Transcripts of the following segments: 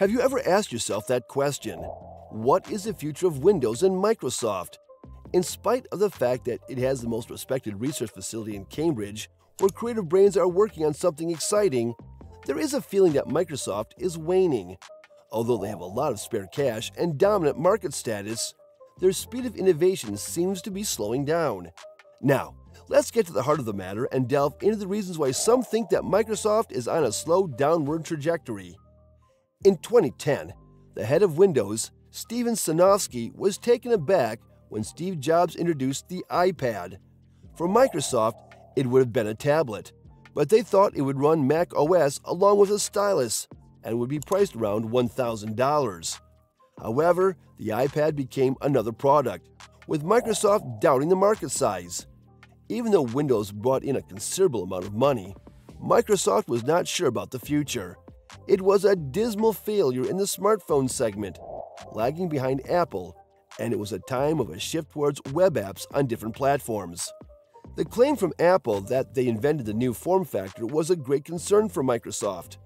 Have you ever asked yourself that question? What is the future of Windows and Microsoft? In spite of the fact that it has the most respected research facility in Cambridge, where creative brains are working on something exciting, there is a feeling that Microsoft is waning. Although they have a lot of spare cash and dominant market status, their speed of innovation seems to be slowing down. Now, let's get to the heart of the matter and delve into the reasons why some think that Microsoft is on a slow downward trajectory. In 2010, the head of Windows, Steven Sinofsky, was taken aback when Steve Jobs introduced the iPad. For Microsoft, it would have been a tablet, but they thought it would run Mac OS along with a stylus and would be priced around $1,000. However, the iPad became another product, with Microsoft doubting the market size. Even though Windows brought in a considerable amount of money, Microsoft was not sure about the future. It was a dismal failure in the smartphone segment, lagging behind Apple, and it was a time of a shift towards web apps on different platforms. The claim from Apple that they invented the new form factor was a great concern for Microsoft.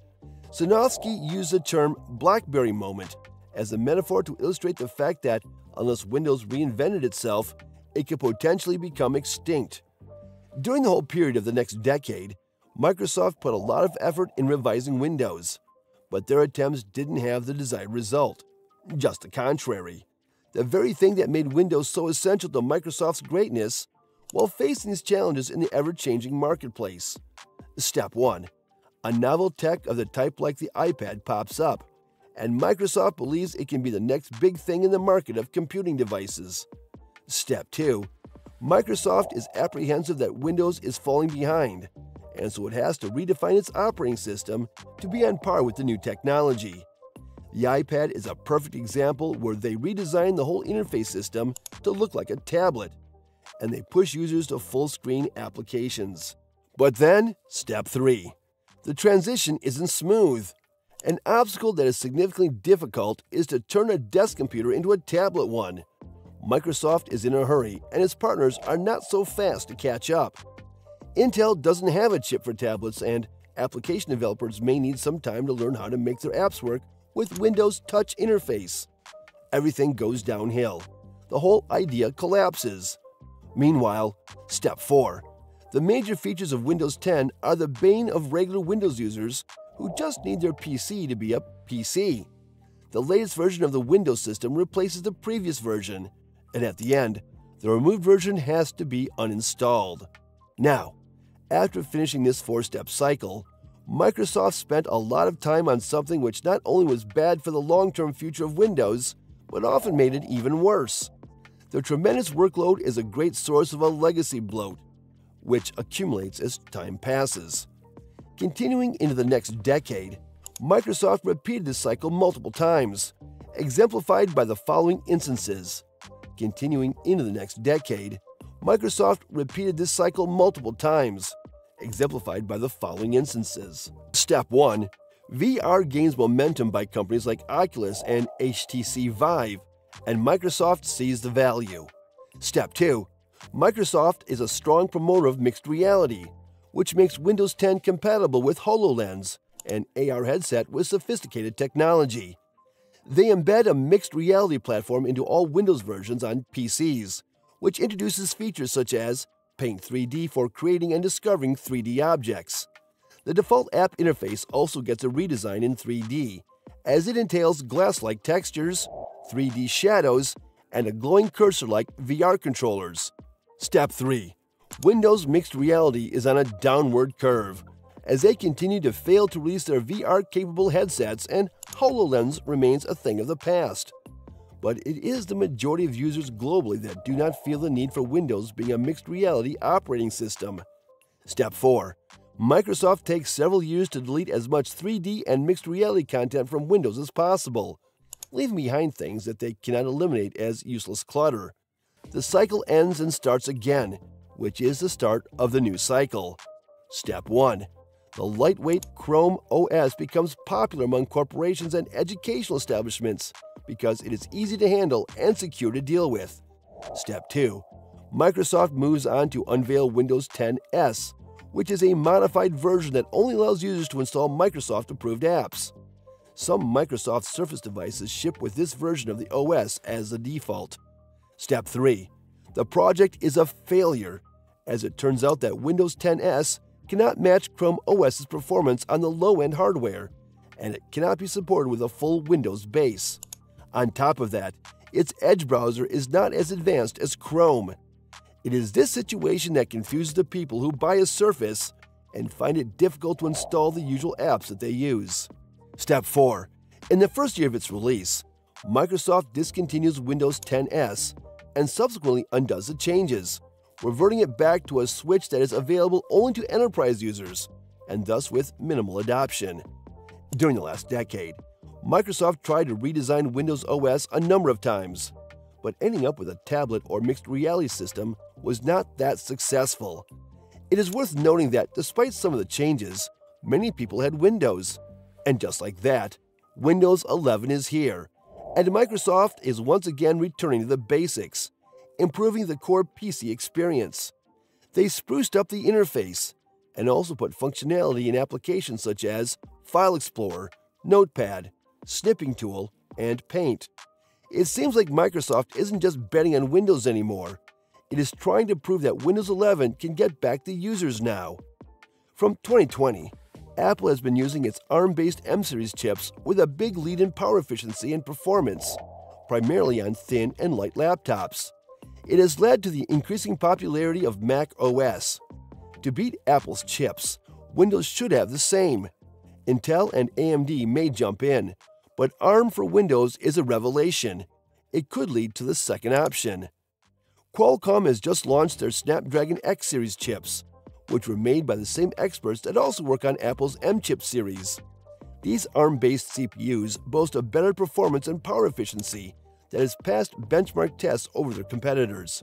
Sinofsky used the term BlackBerry moment as a metaphor to illustrate the fact that, unless Windows reinvented itself, it could potentially become extinct. During the whole period of the next decade, Microsoft put a lot of effort in revising Windows, but their attempts didn't have the desired result. Just the contrary. The very thing that made Windows so essential to Microsoft's greatness, while facing its challenges in the ever-changing marketplace. Step 1. A novel tech of the type like the iPad pops up, and Microsoft believes it can be the next big thing in the market of computing devices. Step 2. Microsoft is apprehensive that Windows is falling behind, and so it has to redefine its operating system to be on par with the new technology. The iPad is a perfect example where they redesigned the whole interface system to look like a tablet, and they push users to full-screen applications. But then, Step 3. The transition isn't smooth. An obstacle that is significantly difficult is to turn a desk computer into a tablet one. Microsoft is in a hurry, and its partners are not so fast to catch up. Intel doesn't have a chip for tablets, and application developers may need some time to learn how to make their apps work with Windows Touch interface. Everything goes downhill. The whole idea collapses. Meanwhile, Step 4. The major features of Windows 10 are the bane of regular Windows users who just need their PC to be a PC. The latest version of the Windows system replaces the previous version, and at the end, the removed version has to be uninstalled. Now, after finishing this four-step cycle, Microsoft spent a lot of time on something which not only was bad for the long-term future of Windows, but often made it even worse. Their tremendous workload is a great source of a legacy bloat, which accumulates as time passes. Continuing into the next decade, Microsoft repeated this cycle multiple times, exemplified by the following instances. Step 1. VR gains momentum by companies like Oculus and HTC Vive, and Microsoft sees the value. Step 2. Microsoft is a strong promoter of mixed reality, which makes Windows 10 compatible with HoloLens, an AR headset with sophisticated technology. They embed a mixed reality platform into all Windows versions on PCs, which introduces features such as Paint 3D for creating and discovering 3D objects. The default app interface also gets a redesign in 3D, as it entails glass-like textures, 3D shadows, and a glowing cursor-like VR controllers. Step 3. Windows Mixed Reality is on a downward curve, as they continue to fail to release their VR-capable headsets and HoloLens remains a thing of the past. But it is the majority of users globally that do not feel the need for Windows being a mixed reality operating system. Step 4. Microsoft takes several years to delete as much 3D and mixed reality content from Windows as possible, leaving behind things that they cannot eliminate as useless clutter. The cycle ends and starts again, which is the start of the new cycle. Step 1. The lightweight Chrome OS becomes popular among corporations and educational establishments because it is easy to handle and secure to deal with. Step 2. Microsoft moves on to unveil Windows 10S, which is a modified version that only allows users to install Microsoft-approved apps. Some Microsoft Surface devices ship with this version of the OS as the default. Step 3. The project is a failure, as it turns out that Windows 10S cannot match Chrome OS's performance on the low-end hardware, and it cannot be supported with a full Windows base. On top of that, its Edge browser is not as advanced as Chrome. It is this situation that confuses the people who buy a Surface and find it difficult to install the usual apps that they use. Step 4. In the first year of its release, Microsoft discontinues Windows 10S and subsequently undoes the changes, reverting it back to a switch that is available only to enterprise users, and thus with minimal adoption. During the last decade, Microsoft tried to redesign Windows OS a number of times, but ending up with a tablet or mixed reality system was not that successful. It is worth noting that despite some of the changes, many people had Windows. And just like that, Windows 11 is here, and Microsoft is once again returning to the basics, improving the core PC experience. They spruced up the interface and also put functionality in applications such as File Explorer, Notepad, Snipping Tool, and Paint. It seems like Microsoft isn't just betting on Windows anymore. It is trying to prove that Windows 11 can get back the users now. From 2020, Apple has been using its ARM-based M-series chips with a big lead in power efficiency and performance, primarily on thin and light laptops. It has led to the increasing popularity of Mac OS. To beat Apple's chips, Windows should have the same. Intel and AMD may jump in, but ARM for Windows is a revelation. It could lead to the second option. Qualcomm has just launched their Snapdragon 8CX chips, which were made by the same experts that also work on Apple's M-chip series. These ARM-based CPUs boast a better performance and power efficiency that has passed benchmark tests over their competitors.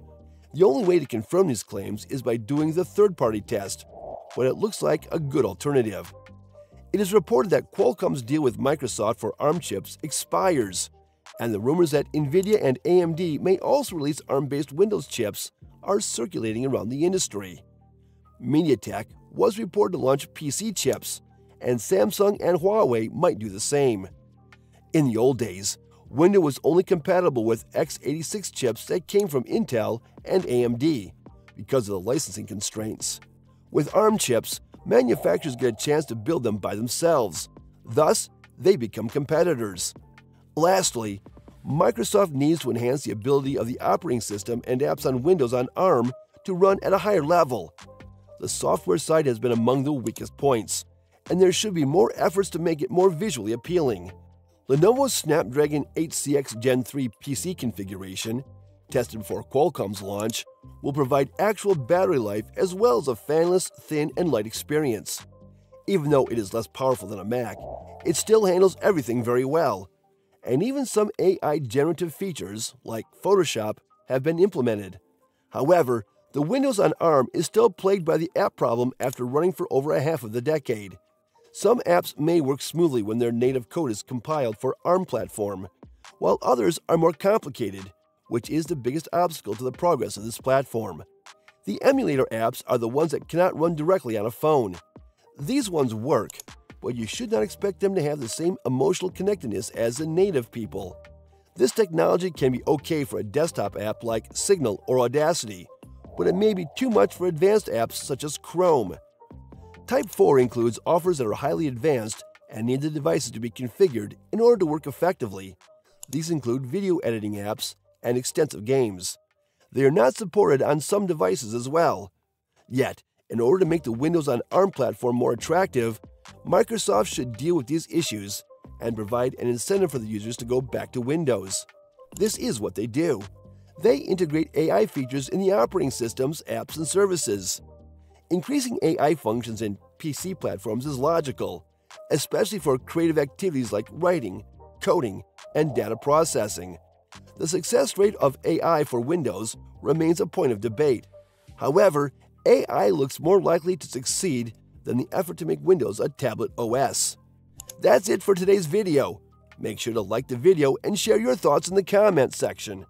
The only way to confirm these claims is by doing the third-party test, but it looks like a good alternative. It is reported that Qualcomm's deal with Microsoft for ARM chips expires, and the rumors that Nvidia and AMD may also release ARM-based Windows chips are circulating around the industry. MediaTek was reported to launch PC chips, and Samsung and Huawei might do the same. In the old days, Windows was only compatible with x86 chips that came from Intel and AMD because of the licensing constraints. With ARM chips, manufacturers get a chance to build them by themselves. Thus, they become competitors. Lastly, Microsoft needs to enhance the ability of the operating system and apps on Windows on ARM to run at a higher level. The software side has been among the weakest points, and there should be more efforts to make it more visually appealing. Lenovo's Snapdragon 8CX Gen 3 PC configuration, tested before Qualcomm's launch, will provide actual battery life as well as a fanless, thin, and light experience. Even though it is less powerful than a Mac, it still handles everything very well. And even some AI generative features, like Photoshop, have been implemented. However, the Windows on ARM is still plagued by the app problem after running for over a half of the decade. Some apps may work smoothly when their native code is compiled for ARM platform, while others are more complicated, which is the biggest obstacle to the progress of this platform. The emulator apps are the ones that cannot run directly on a phone. These ones work, but you should not expect them to have the same emotional connectedness as the native people. This technology can be okay for a desktop app like Signal or Audacity, but it may be too much for advanced apps such as Chrome. Type 4 includes offers that are highly advanced and need the devices to be configured in order to work effectively. These include video editing apps and extensive games. They are not supported on some devices as well. Yet, in order to make the Windows on ARM platform more attractive, Microsoft should deal with these issues and provide an incentive for the users to go back to Windows. This is what they do. They integrate AI features in the operating systems, apps, and services. Increasing AI functions in PC platforms is logical, especially for creative activities like writing, coding, and data processing. The success rate of AI for Windows remains a point of debate. However, AI looks more likely to succeed than the effort to make Windows a tablet OS. That's it for today's video. Make sure to like the video and share your thoughts in the comments section.